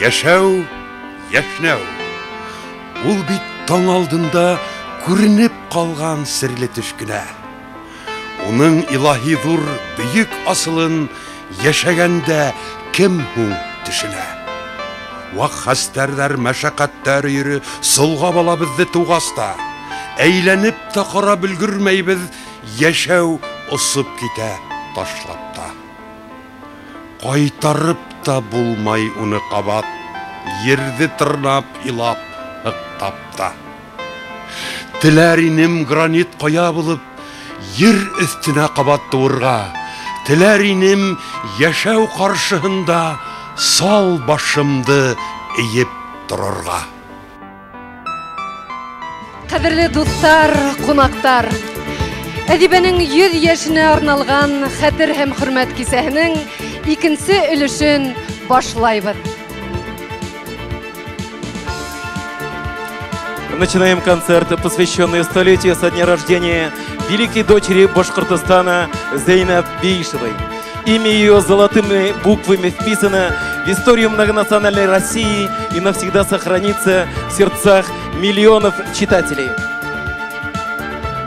Yaşau, yaşnau. Ул бит таң алдында күренеп қалған сірлі түшкіне. Оның илахи зур бүйік асылын яшәгәндә кем һуң түшіне. Вак хастарлар, мәшәкатьтәр йөрі солға бала бізді туғаста. Әйләнеп та қарап үлгермәйбез, яшәу осып китә, ташлап та. Кайтарып та булмай уны кабат, ерді тырнап илап, ықтап та. Теләринем гранит қоя булып, ер үстіне қабат туырға. Теләринем яшәу қаршыһында сал башымды иеп тұрырға. Қадірлі достар, қонақтар, әдебінің 100 яшіне арналған хәтер һәм хөрмәт кисәһенең икенсе үлешен башлайбыз. Начинаем концерт, посвященный столетию со дня рождения великой дочери Башкортостана Зайнаб Биишевой. Имя ее золотыми буквами вписано в историю многонациональной России и навсегда сохранится в сердцах миллионов читателей.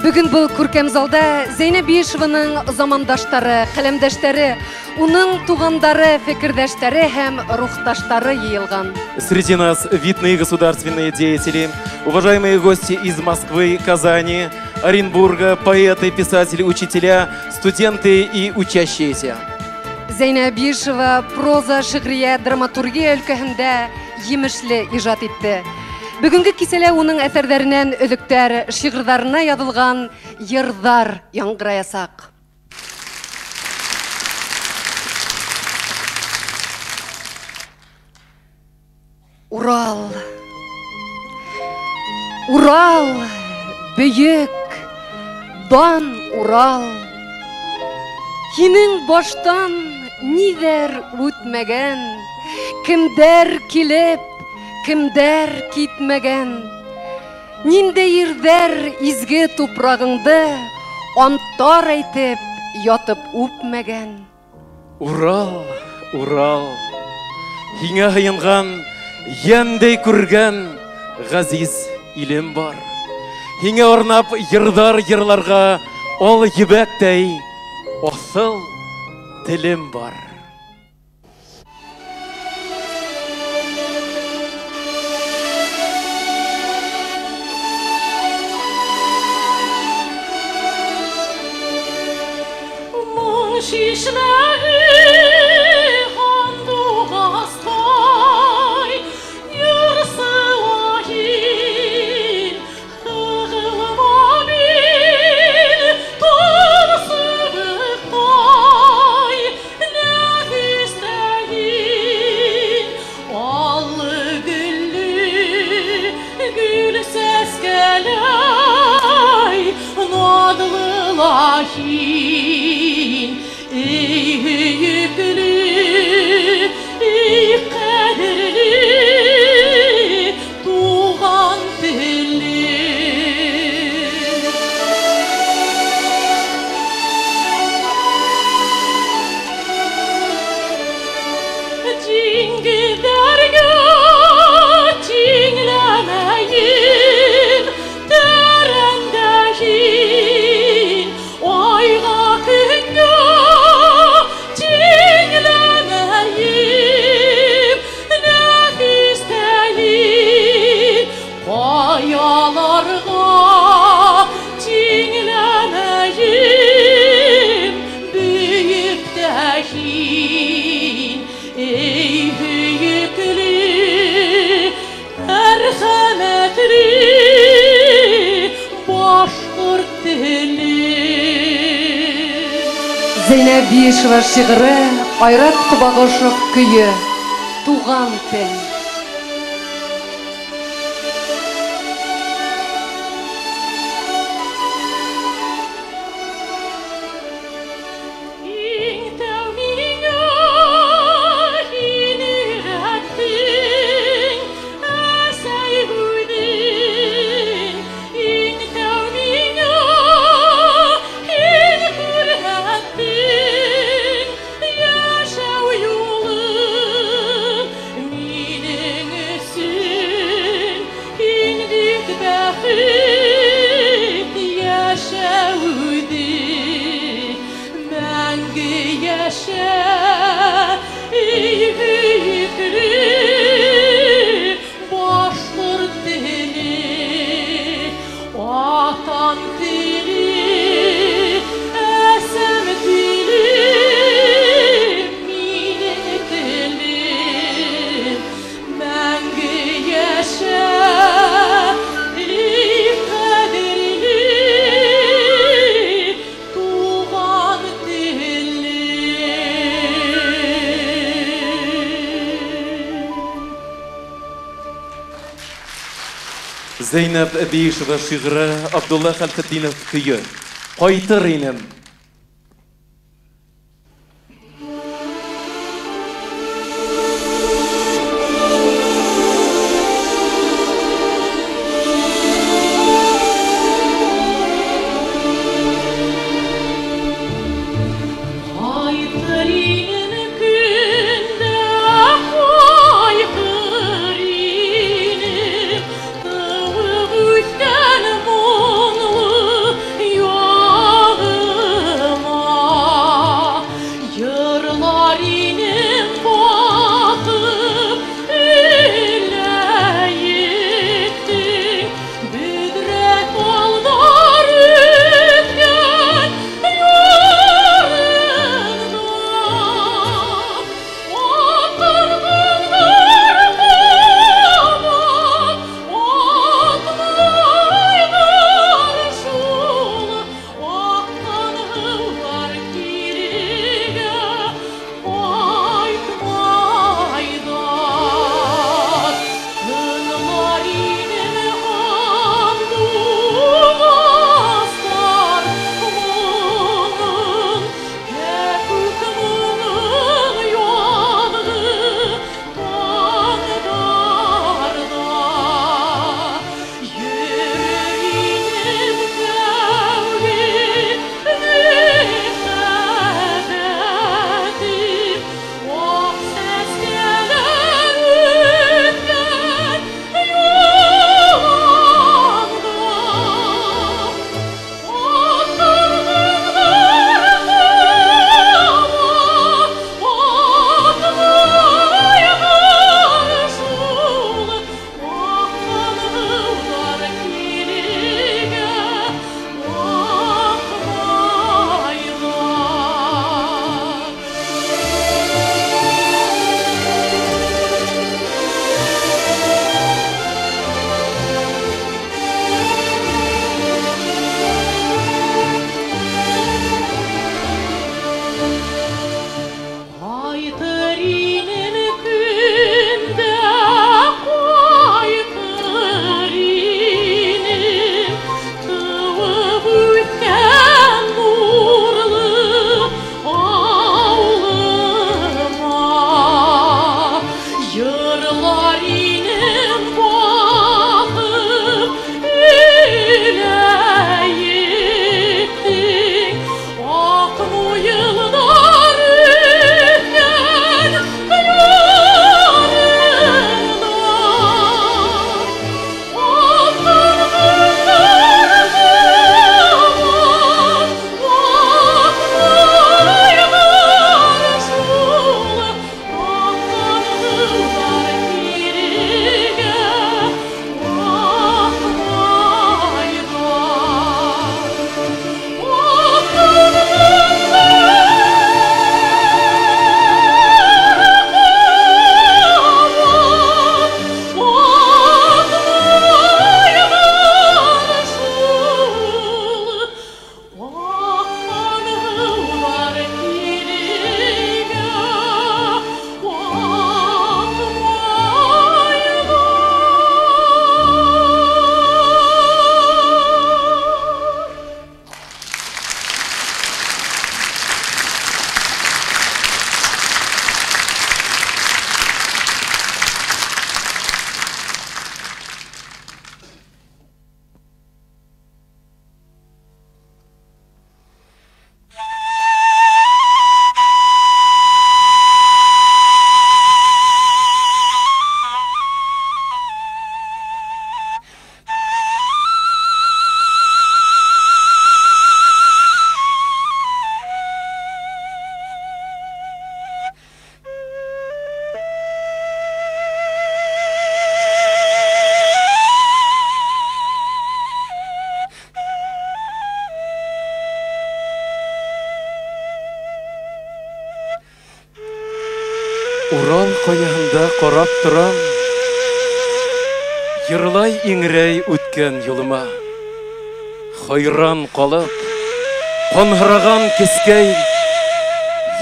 Бүгін бұл көркем залда Зайнаб Биишеваның замандаштары, қаламдаштары, уның туғандары, фикірдәштары һәм рухташтары йыйылған. Среди нас видные государственные деятели, уважаемые гости из Москвы, Казани, Оренбурга, поэты, писатели, учителя, студенты и учащиеся. Зайнаб Биишева проза, шигърият, драматургия өлкәһендә емешле иҗат итте. Бүгінгі кеселе оның әсәрдәрінен өзіктер, шиғырдарына ядылған ердар яңғыраясақ. Урал, Урал, бейік, дан Урал. Хинің баштан нидер өтмәген, кімдер келіп, кімдер кетмәген, ниндейірдер изге тупрағыңды антар әйтеп, ятып үпмәген. Урал, Урал, һиңә һыйынған, йәндей күргән ғазиз илем бар. Һиңә орнап йырдар йырларға ол ебәктәй асыл телем бар. Şişleri handu bastay, yırsı vahin, hıgılma bil, tırsı bıhtay, nefis deyin, allı güllü, gül ses gelay, nadlı lahin. Зайнаб Биишева шиғыры, Айрат Құбағышев күйі, туған тіл. Редактор Зайнаб Биишева шигыры Абдулла Халфетдинов күйі «Қайтыр инем». koyağında korap duram, yırlay ingrey ötken yılıma, hayran kalıp, konhıragan keskey,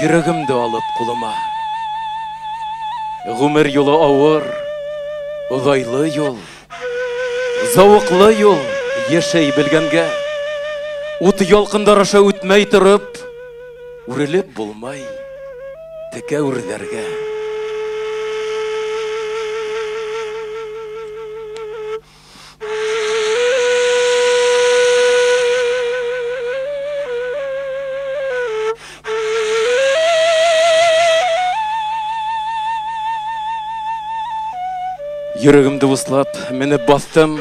yüreğimde alıp kuluma. Gümür yolu ağır, ıgaylı yol, zavıklı yol, yeşey bilgenge, utu yolkında raşa ütmey tırıp, ürülüp bulmay, teke ürlerge. Yüreğimde ıslap, meni bastım,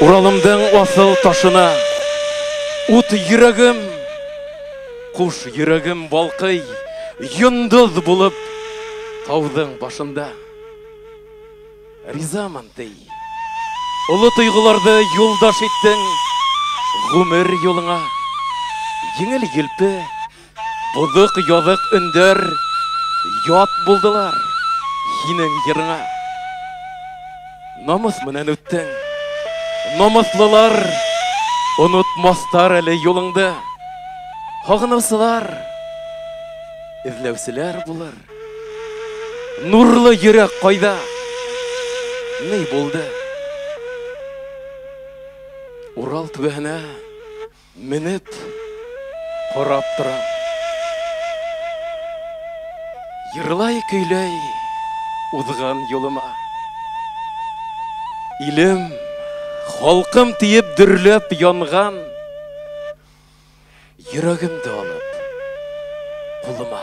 Uralımdın asıl taşına. Ut yüreğim, kuş yüreğim balkay, yıldız bulup, tağdın başında. Rizaman dey, ulu tuyğularda yoldaş ettin, gümür yoluna. Yengil gelpi, buzık yazık ünder, yat buldular, hinin yerine. Намыс менен өттің, намыслылар, ұнытмастар әлі еліңді, қағынасылар, іздеушілер бұлар, нұрлы жүрек қайда, не болды? Урал түбіне мініп, қарап тұрам. Ерлай күйлей ұзған еліма. Илем, халкым тиеп дүрлеп янган, йөрәгемде алып кулыма.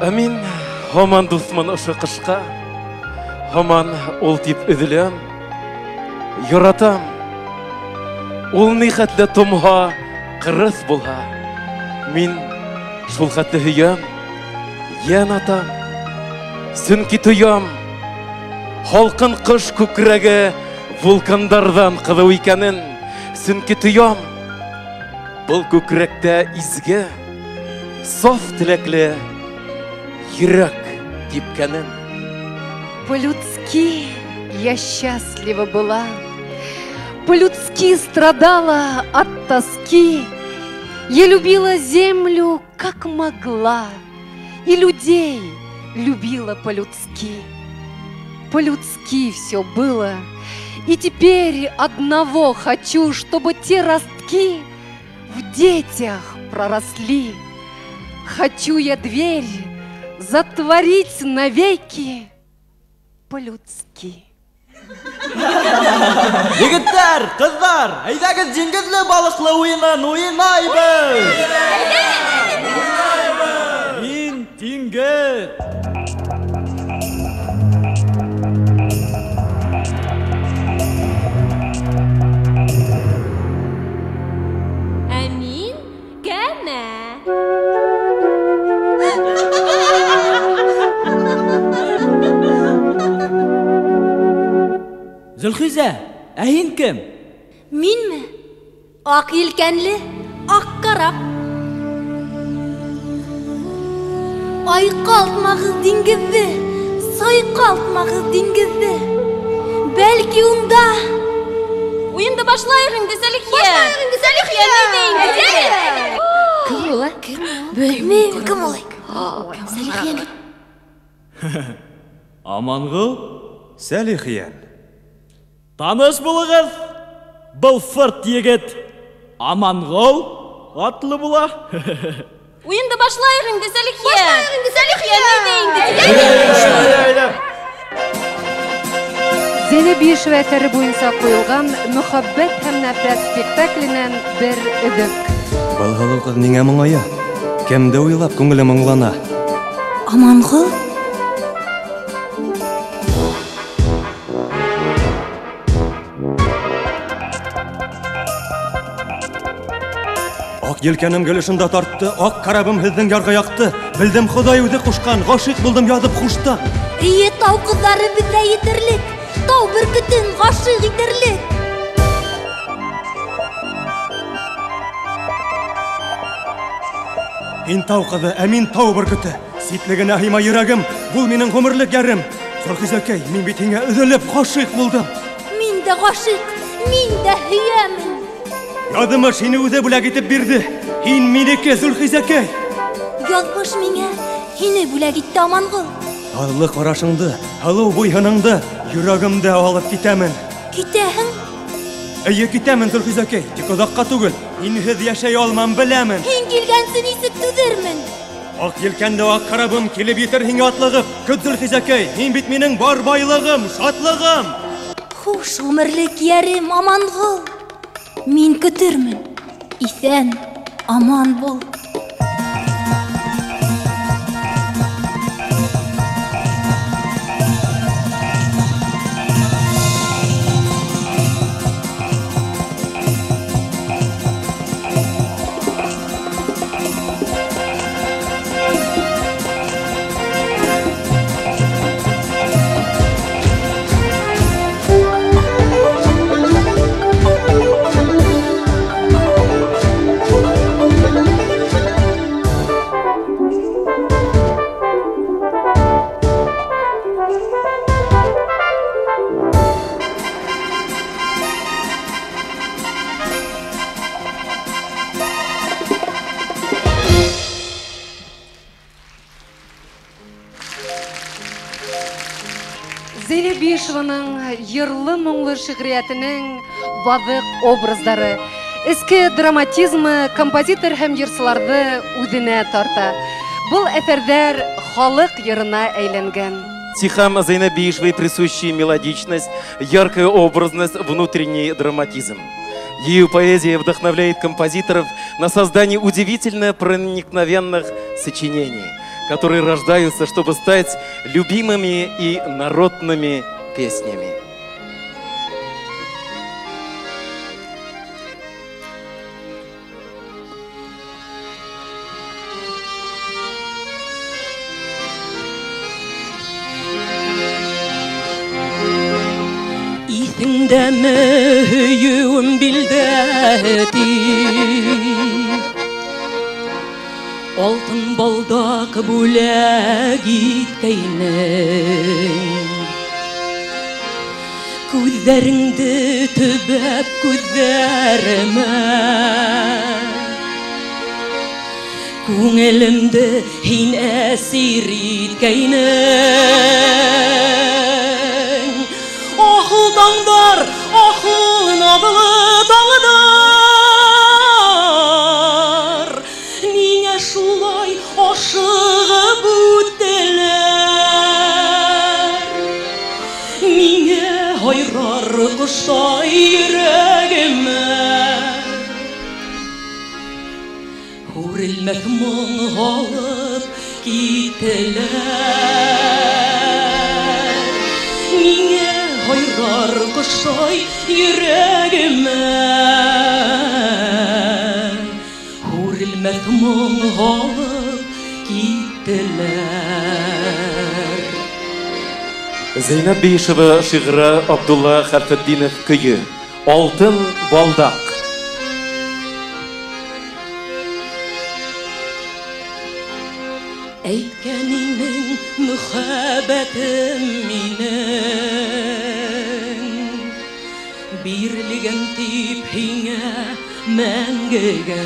Амин. Хоман дусман ұшы қышқа, хоман ол тип үзілем, юратам. Ол не хатлі тұмға қырыс болға. Мен шул хатлі үйем, ең атам, сүн кетуем. Халқын қыш көкірегі вулкандардан қыдау екенін сүн кетуем. Бұл көкіректі ізгі, соф тілеклі, Ирак Дипканен. По-людски я счастлива была, по-людски страдала от тоски. Я любила землю, как могла, и людей любила по-людски. По-людски все было, и теперь одного хочу, чтобы те ростки в детях проросли. Хочу я дверь затворить навеки по-людски. Егеттер, қыздар, айдагыз жеңгізлі балықлы ойынан ойнайбыз. Мен теңгіз. Әмин, кәмә. Зулхиза, әйін кім? Мен мі? Ақ елкәнлі, ақ қарап. Сайқалтмағыз денгізді. Бәлкі ұнда. Ойынды башлайығыңды, Салихия. Башлайығыңды, Салихия. Кім олай? Білмеймін, кім олай? Салихиян. Аманғыл, Салихиян. Таныш болығыз, бұл фырт егет, Аманғол, атлы бұла. Ойынды башлайығыңды, Салихия. Башлайығыңды, Салихия. Бейдейіңді. Зайнаб Биишева әсәрі бойынша қойылған «Мұхаббәт һәм нәфрәт» спектаклінен бір үзік. Балғалы қыз неңе мұңайы, кәмді ойлап көңілі мұңлана. Аманғол? Елкәнім көлішінді тартты, ақ қарабым хіздің ярға яқты. Білдім құдай өді құшқан, ғашық болдым ядып құшта. Ие тау қыздары бізді етерлік, тау бүркітін ғашық етерлік. Ен тау қызы, әмин тау бүркіті. Сетлігін әхима ерәгім, бұл менің ғымырлық әрім. Құрқыз әкей, мен бетіңе үзіліп ғашық болдым. Мен де ғашық, мен де хиямін. Ядыма шені өзі бұләк етіп берді. Хен менеке Зулхизәкәй. Ядмыш мене, хені бұләк етті Аманғыл. Алылы қарашыңды, алау бойғаныңды, жүрагымды алып кетәмін. Кетәң? Әйе кетәмін Зулхизәкәй, тек ұзаққа түгіл. Хен хіз яшай алмам біләмін. Хен келгәнсін есіп түзірмін. Ақ елкәнді ақ қарабым, келіп етір хен атлығып. Күт Зулхизәкәй, хен бет менің бар байлығым, шатлығым. Хуш ғымырлық ерім, Аманғыл. Мен күтірмін, исән, аман бол. Ерлы-мұңлы шығриятының базық образдары. Іскі драматизмы композитор әм ерсіларды өдіне тарта. Бұл әфердер халық еріна әйленген. Стихам Зайнаб Биишевой присущая мелодичность, яркая образность, внутренний драматизм. Ее поэзия вдохновляет композиторов на создание удивительно проникновенных сочинений, которые рождаются, чтобы стать любимыми и народными песнями. Mühüyüm bildirdi Altın baldak bülek gitkeynin Gözlerinde tübep gözlerime Küngelimde hin esir itkeynin Dağlar ahıl nadılı dağlar Niye şulay aşığı bütteler Niye hayrar kuşa yüreğime Huril mekman alıp gittiler Niye Hayrar kuşay yüreğime Huril mekman alıp gittiler Зайнаб Биишева şiğri Abdullah Xalfetdinov küyü Altın Baldak Eytkeninin mühabbetim minin Birliğen tipine mengegen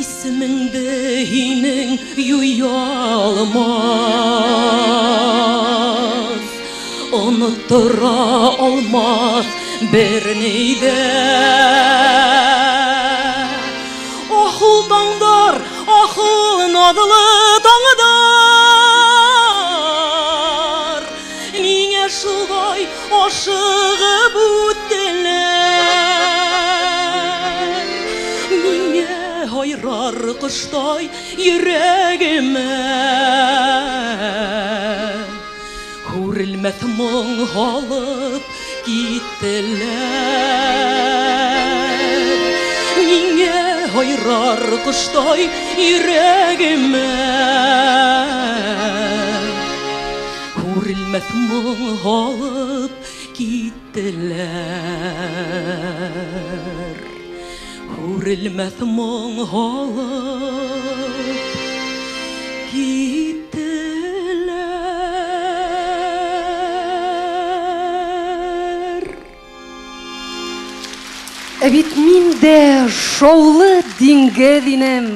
İsminde hinin yuyalmaz Unuttura olmaz bir neyde Ahıl dağlar, ahıl nadılı dağlar Niye şulay aşığı bütteler Niye hayrar kıştay yüreğime Huril mekman alıp gittiler Niye Hayrar kuştay yüreğime Huril mekman alıp gittiler Huril mekman alıp gittiler Evet Де шоулы диңгез инем,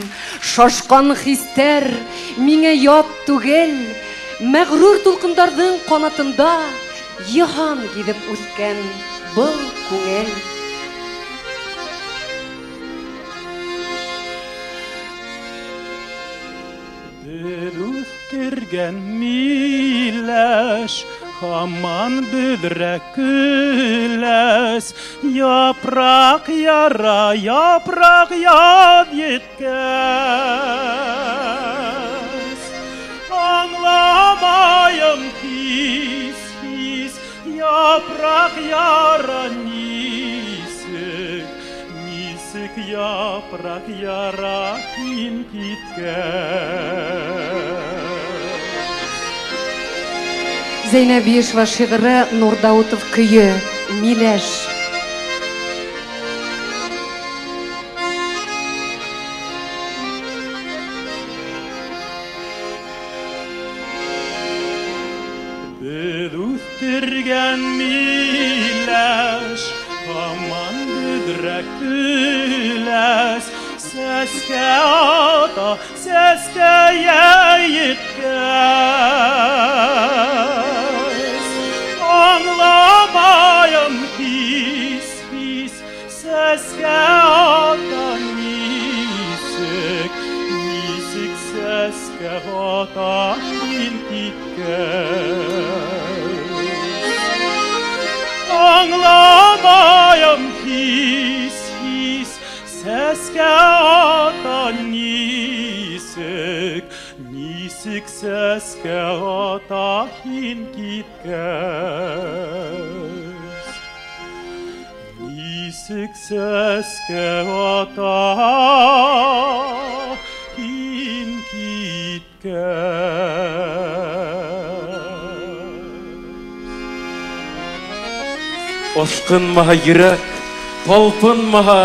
шашкан хистер, миңе ят түгел, мәгърур тулкындардың канатында йыһан гидеп үскән был күңел. Бер үстергән Миляш Aman büdre küles Yaprak yara yaprak yad yetkez Anlamayım pis pis Yaprak yara nisik Nisik yaprak yara kim pitkez Зайнаб Биишева şiğri Нур Даутов küyü Миляш Biz üstürgen Миляш Aman büdrek küles Seske ata seske yetkez Anlamayım pis pis Seske atan nisik Nisik seske atan intikkez Anlamayım pis pis сәскәтан нисек, нисек сәскәта хин киткәс. Нисек сәскәта хин киткәс. Ашқынмаға ерек, талпынмаға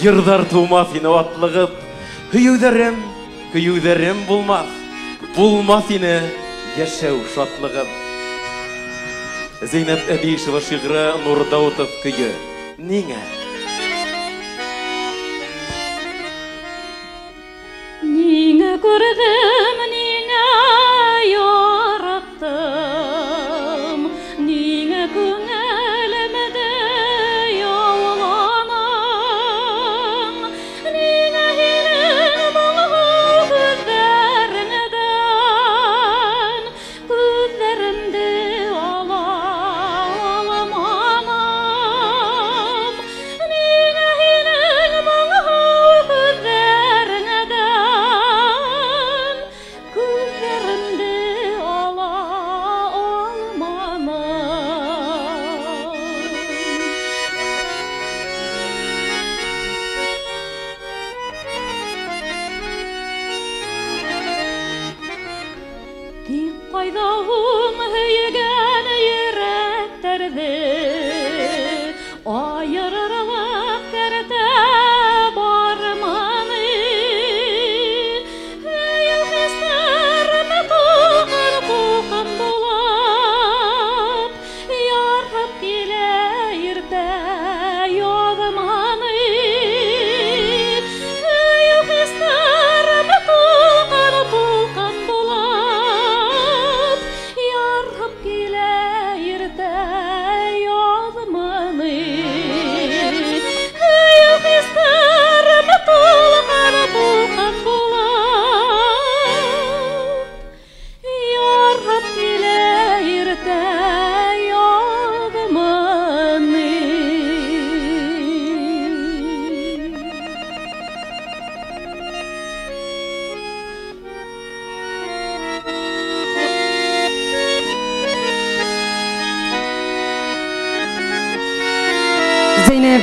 Йырдар тумас инаватлығып, Күйеудәрем булмас, Булмас ине яшәү шатлығып. Зайнаб Биишева шиғры Нур Даутов күйі. Ниңә? Ниңә күргім, ниңә яраттым, ниңә күңә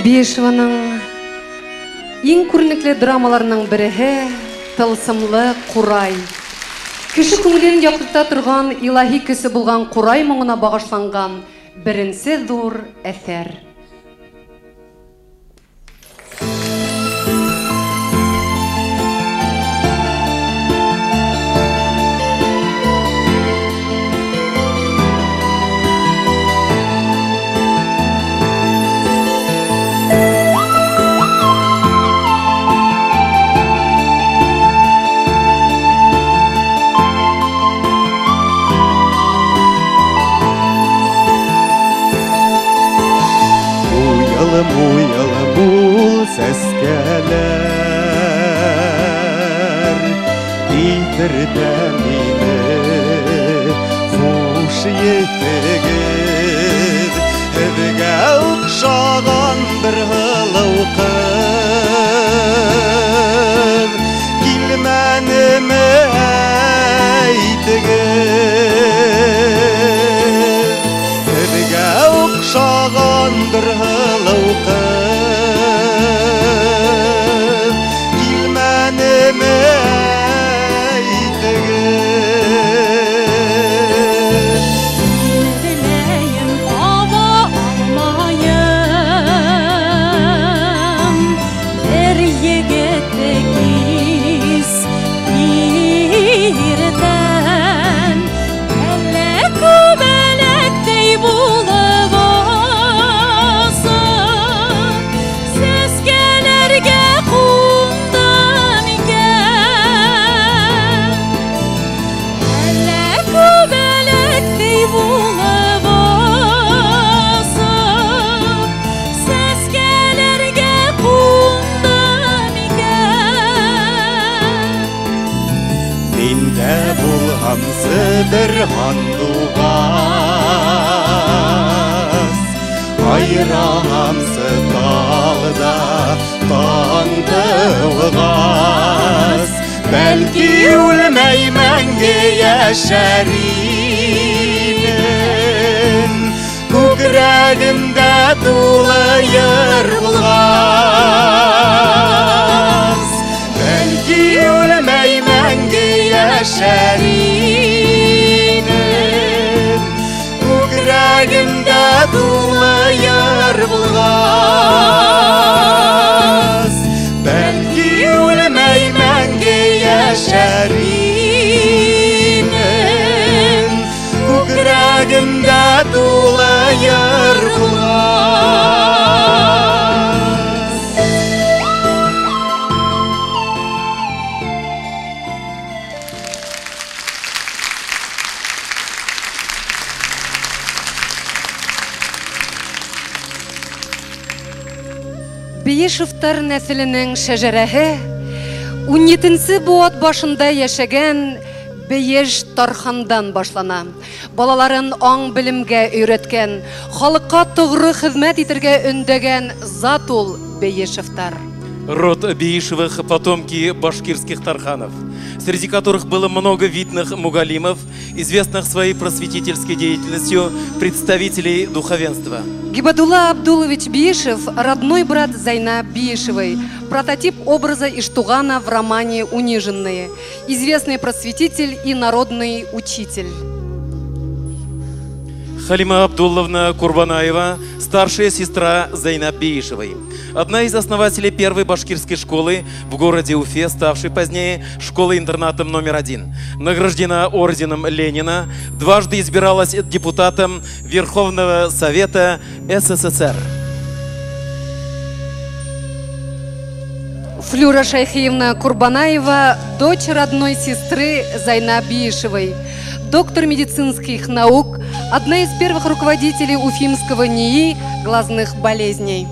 Биишеваның ең көрнеклі драмаларының бірі «Тылсымлы курай». Кіші көңілін яқытта тұрған илахи кісі болған курай мұңына бағашланған бірінші зор әсер. Уялым-уялым сәскәләр Итерді мені Құш етігіз Әдігі ұқшаған бір ғылау қыз Келмәнімі әйтігіз Әдігі ұқшаған бір ғылау қыз Келмәнімі Сыбір қандуғас Айрағамсы талда Танды كي والميمنجي يا شارين كوكراغم دا طولا يرغلاس كي والميمنجي يا شارين كوكراغم دا طولا يرغلاس كي والميمنجي يا شارين كوكراغم دا طولا يرغلاس Биишевтар нәселенең шәҗәрәһе 17-нче буат башында яшәгән Биеш Тархандан башлана. Балаларын аң белемгә өйрәткән, халыкка тугры хезмәт итергә өндәгән зат ул Биишевтар. Род Биишевых – потомки башкирских тарханов, среди которых было много видных мугалимов, известных своей просветительской деятельностью, представителей духовенства. Гибадулла Абдулович Биишев – родной брат Зайнаб Биишевой, прототип образа Иштугана в романе «Униженные», известный просветитель и народный учитель. Салима Абдулловна Курбанаева, старшая сестра Зайнаб Биишевой. Одна из основателей первой башкирской школы в городе Уфе, ставшей позднее школой-интернатом №1. Награждена орденом Ленина, дважды избиралась депутатом Верховного Совета СССР. Флюра Шайхиевна Курбанаева, дочь родной сестры Зайнаб Биишевой. Доктор медицинских наук, одна из первых руководителей Уфимского НИИ глазных болезней.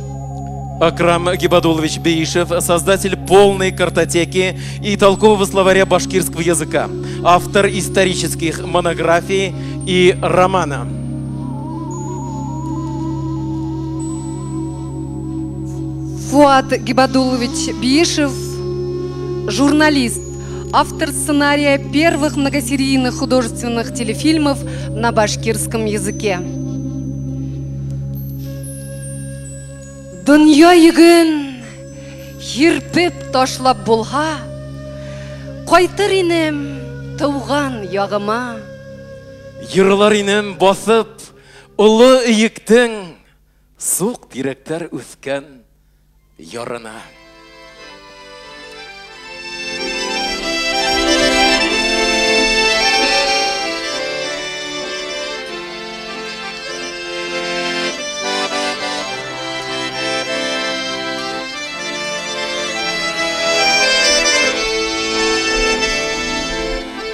Акрам Гебадулович Биишев, создатель полной картотеки и толкового словаря башкирского языка, автор исторических монографий и романа. Фуат Гебадулович Биишев, журналист. Автор сценария первых многосерийных художественных телефильмов на башкирском языке. Дөнья йөгін ерпеп ташлап болға, қайтыр инем тауған яғыма. Йырлар инем басып, ұлы үйіктің суық директер өскен ярына.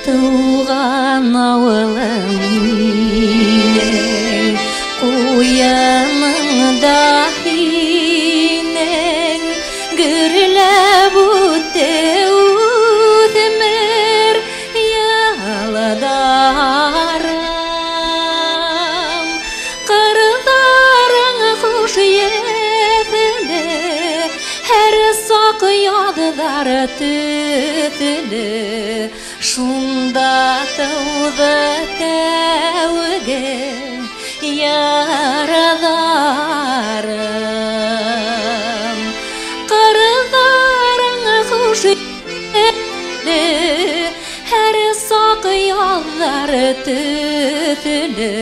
Туған ауылым, қойымың да инең, гүрләп өтті өмір ялдарым. Қырларың құш етілі, әр сақ яддар түтілі. Шунда тауҙы тәүге яраларым, ҡырҙарың хуш етте, һәр саҡ яҙҙар төҫлө.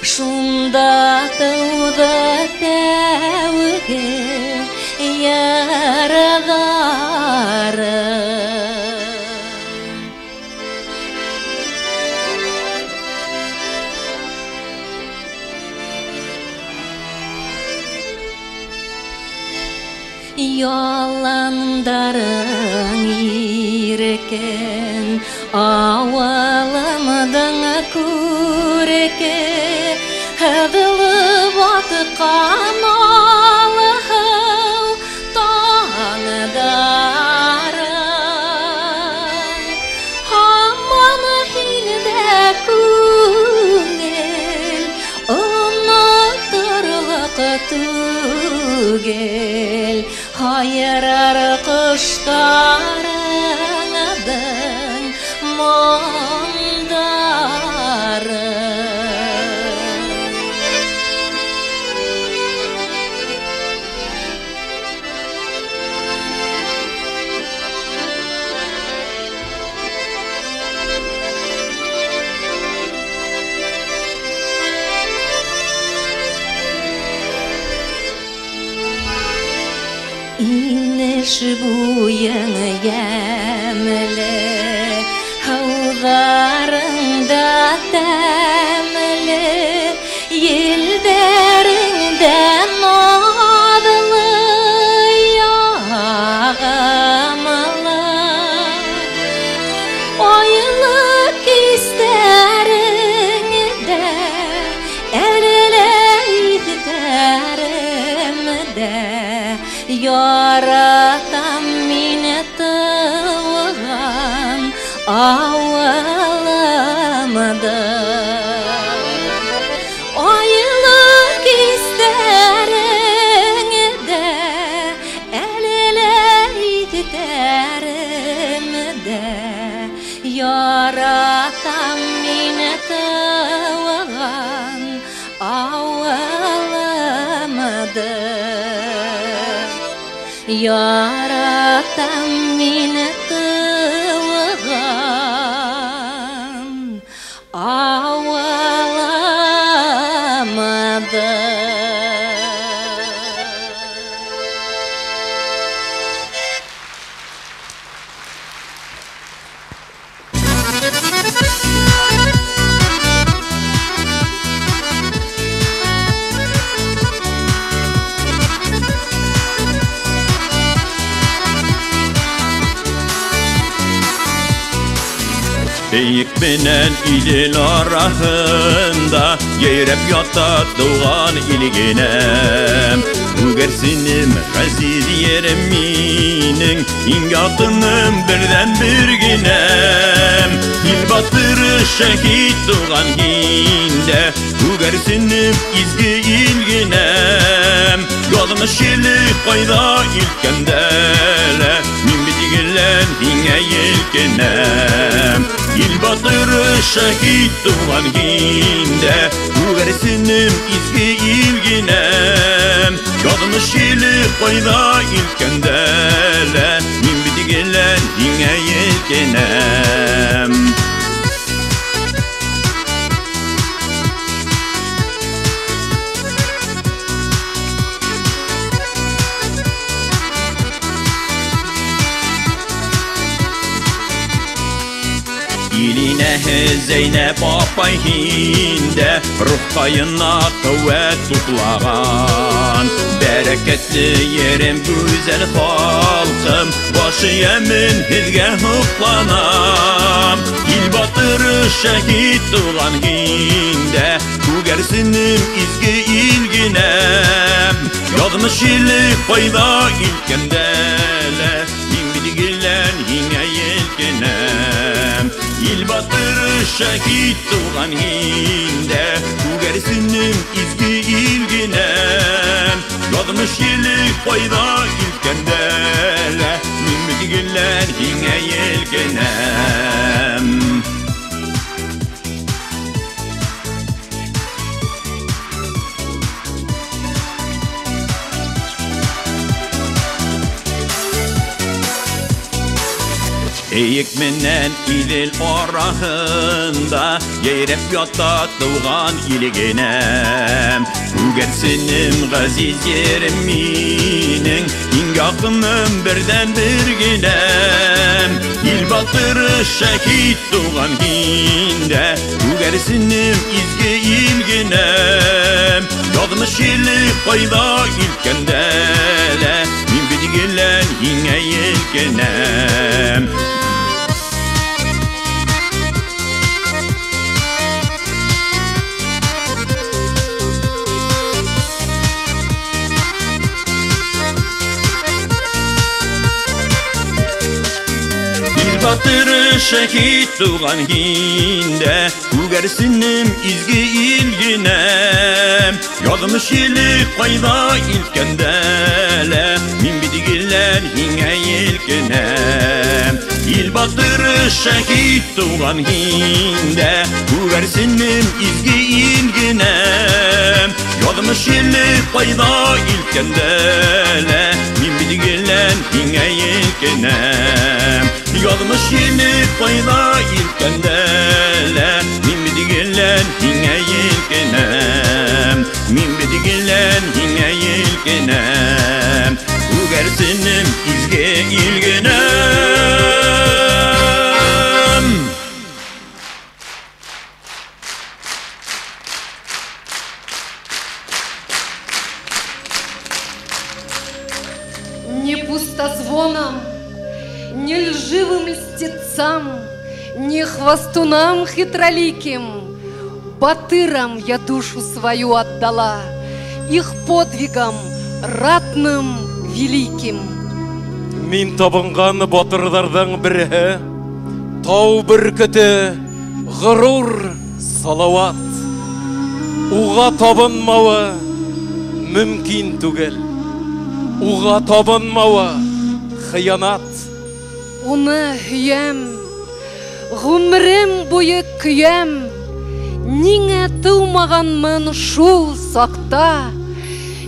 Шунда тауҙы тәүге яраларым. Yalandarın irken, avalamdan kurke, hıdılı batıkan alıhıl tanıdarın. Hamanı hilde künel, unutturluk tügel. Hayır arkadaşlarına da Бейік менен идел арасында Ейреп ятат туған илгенем Үгерсінім ғазиз ерім менің Инге атыным бірден біргенем Ел батыры шәкет туған енді Үгерсінім изге елгенем Ялымыз шелі қайда елкемдәлі Мен бітігілен деңе елкенем Ел батыры шәкет туған енді Үгерсінім изге елгенем Ялымыз шелі қайда елкемдәлі Мен бітігілен деңе елкенем Зайнаб апай инде рухқайына қуәт тұтлаған Бәрекетті ерім гүзәл халқым Башы емін елге ұқланам Ел батыры шәкет туған инде Көгерсінім изге елгенем Язмыш елі қайда елкемдәлі Еңбедігілен еңе елкенем Ел батыры шәкет туған енді Көгерсінім изге елгенем Язмыш елі қайда елкемдәлі Еңбедігілен еңе елкенем Бейік менен идел арасында Ейреп ятат туған елгенем Үгерсінім ғазиз ерім менің Инге ақыным бірден біргенем Ел батыры шәкет туған енді Үгерсінім изге елгенем Язмыш елі қайда елкемдәлі Мен бітігілен еңе елкенем Батыры шәкет туған енді Көгерсінім изге елгенем Язмыш елі қайда елкемдәлі Мен бітігілен еңе елкенем Ел батыры шахид туған кейінде Көгәрсінім изге елгенім Ядымыш елі пайда елкенділі Мен бедігелен еңе елкенім Ядымыш елі пайда елкенділі Мен бедігелен еңе елкенім Мен бедігелен еңе елкенім Көгәрсінім изге елгенім. Не хвостунам хитроликим, батырам я душу свою отдала, их подвигам ратным великим. Мин табынган батырлардан бири, тау биркети, гырур салават, уга табынмавы мөмкин түгел, уга табынмавы хыянат. Уны һөям, ғүмірім бойы күйем, ниңе тыумағанмын шул сақта,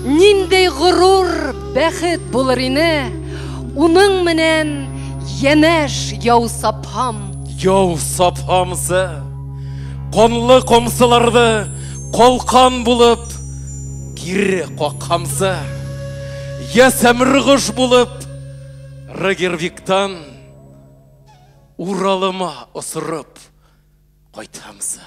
ниндей ғұрур бәхет болыр ине, уның менен енәш яу сапхам. Яу сапхамсы, қонлы қомсыларды қолқан болып, кері қоқамсы, есәмірғыш болып, регервиктан, Уралыма ысырып қайтамсы.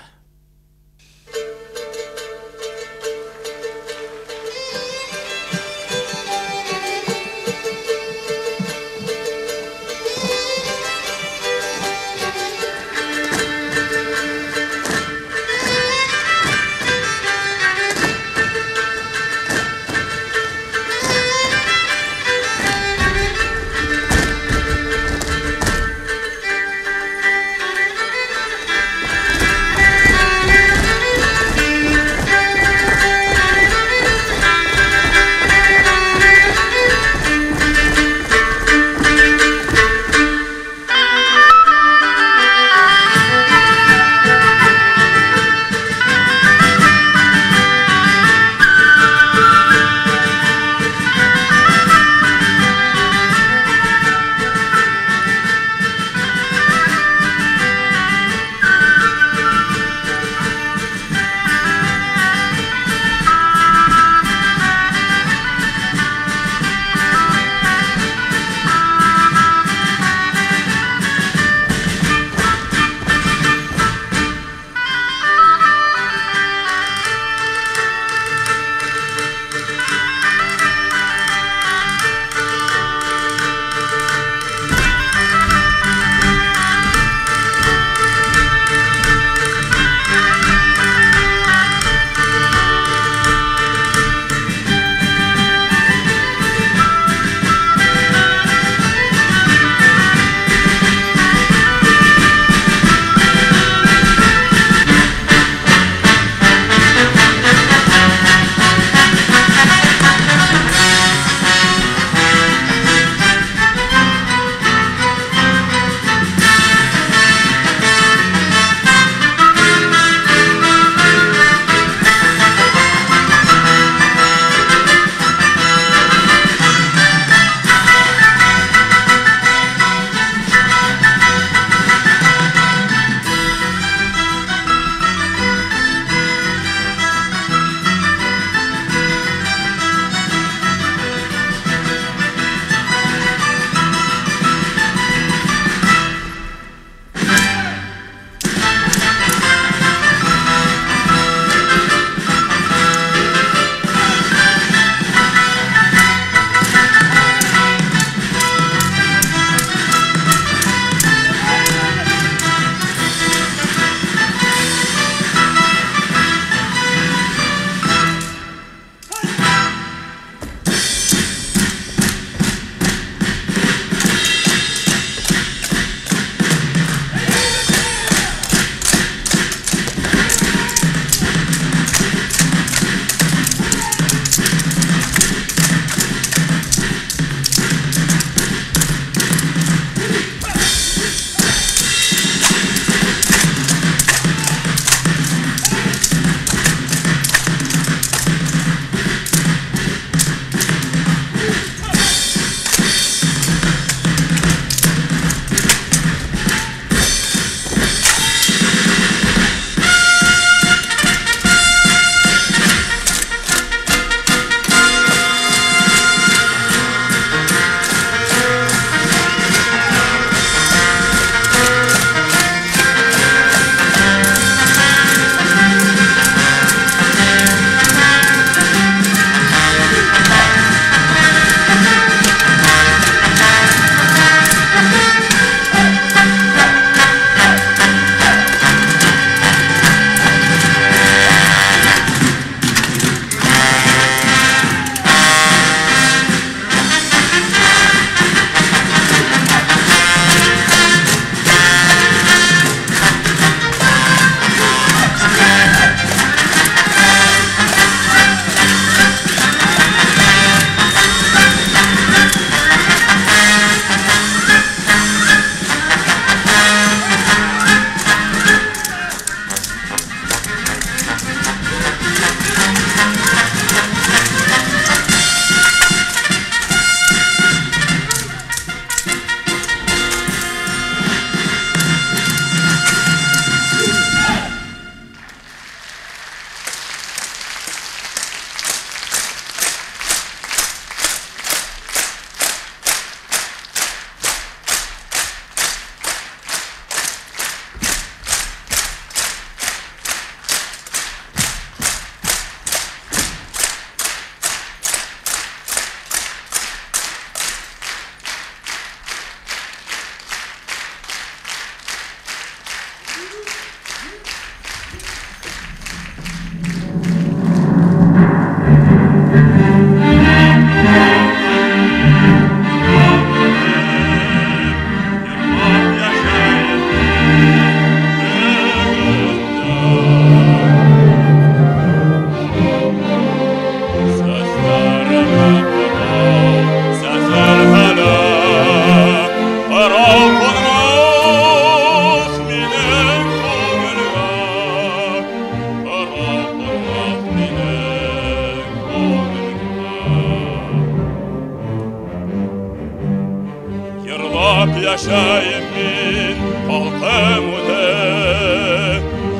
Yırlap yaşayım bin halkım öde,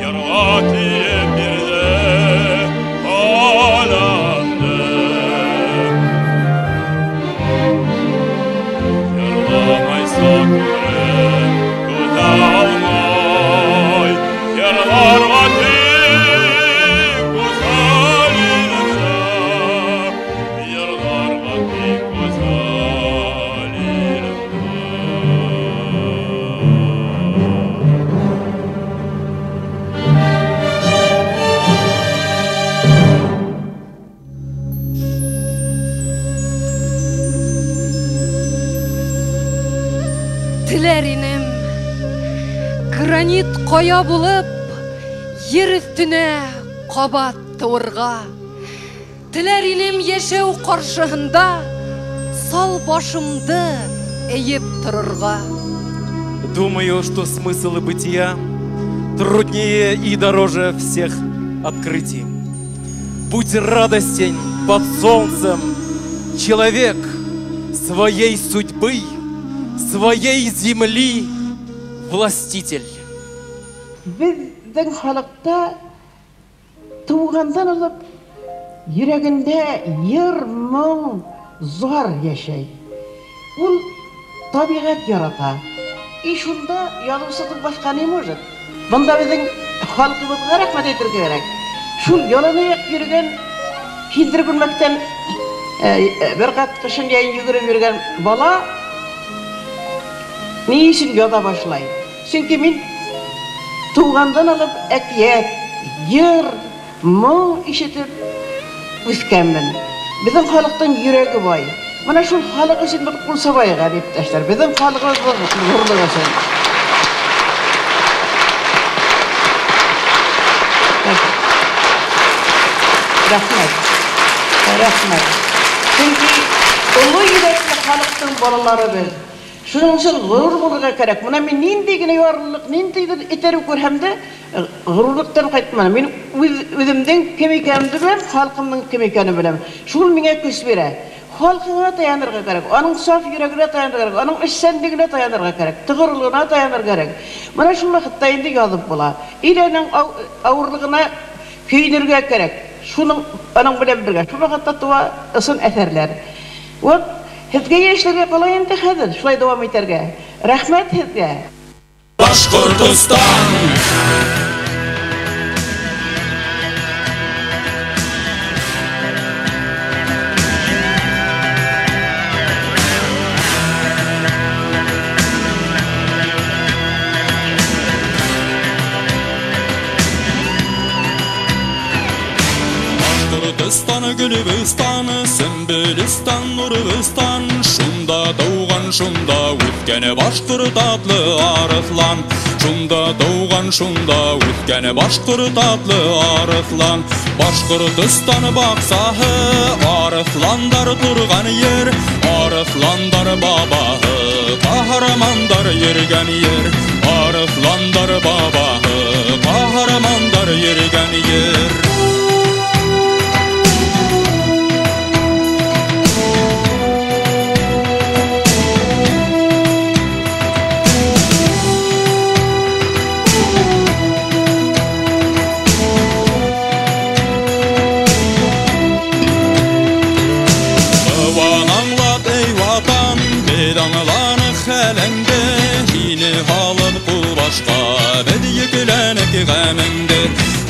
yırlatayım bir de kalandı. Yırlamaysa gülüm tuta almay, yırlar vatim uzal ilimsa, yırlar vatim uzal. Тілерінім, гранит қоя болып, ер үстіне қабатты орға. Тілерінім ешеу қаршығында, сал башымды әйіп тұрырға. Думаю, что смысл бытия труднее и дороже всех открытий. Будь радостен под солнцем, человек своей судьбы, своей земли властитель. Біздің халықта туғандан алып, жүрегінде 20 000 зар яшай. Ол табиғат ярата. И шунда ялғысытып басқа не может? Бұнда біздің халқымызға рахмет ету керек. Шул яланаяқ жүрген, кидіріп жүрмектен бір қат қышын жайын жүгіріп жүрген бала не үшін жада башлай? Сенке мен туғандан алып әкіет, ер, мол ішетіп өскенмін. Біздің халықтың жүрегі бай. Мына шул халық үшін бір құлса байға, ептәштер. Біздің халығыз ғұрлығы үшін. Рахмет. Рахмет. Сенке ұлы үйректі халықтың балалары біз. Şunun için gurur bulurlar gerek. Buna ben neyindiğine yoruluk, neyindiğine iterim kurhem de gururluktan kaçmam. Ben özümden kemiklerimde bilmem, halkımdan kemiklerini bilmem. Şunun bana küs bire. Halkına dayanırga gerek, onun saf yüreğine dayanırga gerek, onun işsendiğine dayanırga gerek, tığırlığına dayanırga gerek. Bana şunla Hıttay'ında yazıp bula. İlenin ağırlığına köyünürge gerek. Şunun onun bilen birge. Şunla Hıttay'da dua ısın eserler. Hizge gençlerge kolay imtihadır, şulay devam eterge. Rahmet hizge. Башкортостан. Башкортостан, Гүлбистан, Сөмбілістан, Нұрбістан, шунда тауған, шунда өткені башқұрт атлы арыслан. Шунда тауған, шунда өткені башқұрт атлы арыслан. Башкортостан бақсағы, арысландар тұрған ер, арысландар бабағы, қаһармандар ерген ер. Арысландар бабағы, қаһармандар ерген ер.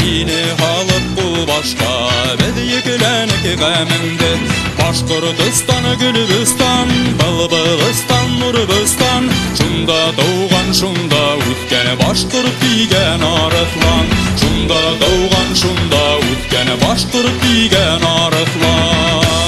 Yine halıp bu başka bedi yüklenek gâmende. Башкортостан, Гүлбістан, Былбылыстан, Нұрбыстан, шунда тауған, шунда өткен башқұрт деген арыслан. Шунда тауған, шунда өткен башқұрт деген арыслан.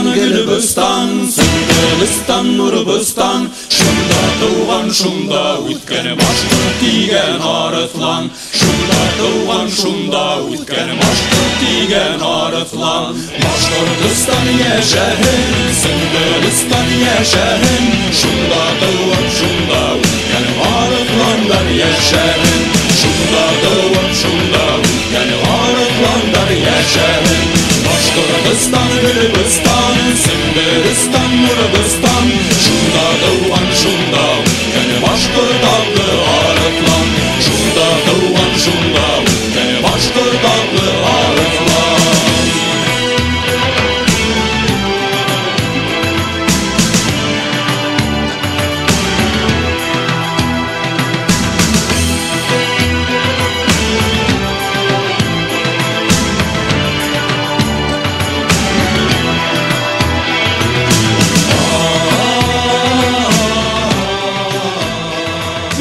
Бостан, Гелбестан, Сүнгелістан, Нұрбыстан, Шында туған, шында өткен башқұрт тиген арыслан. Шында туған, шында өткен башқұрт тиген арыслан. Башқұртыстан ешәрін, Сүнгелістан ешәрін, Шында туған, шында өткен арысландар ешәрін. Шында туған, шында өткен арысландар ешәрін. Башқұртыстан, Гүлбістан, Сүндірістан, Нұрбыстан, Шында туған, шында өткен башқұрт атты арыслан. Шында туған, шында өткен башқұрт атты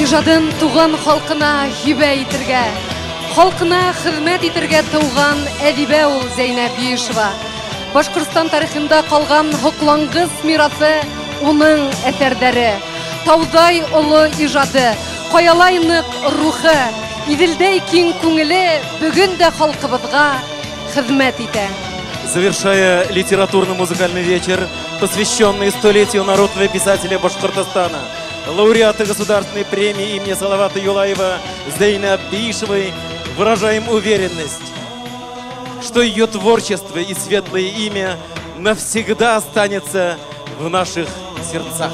Жадын туған халқына хибе етірге, халқына хірмет етірге туған әдибе ол Зайнаб Биишева. Башқұрстан тарихында қалған хоқланғыз мирасы оның әсердері. Таудай олы ижады, қаялайнық рухы, иділдей кең көңілі бүгінде халқыбызға хизмет ете. Завершая литературно-музыкальный вечер, посвященный столетию народного писателя Башкортостана, лауреаты государственной премии имени Салавата Юлаева Зайнаб Биишевой, выражаем уверенность, что ее творчество и светлое имя навсегда останется в наших сердцах.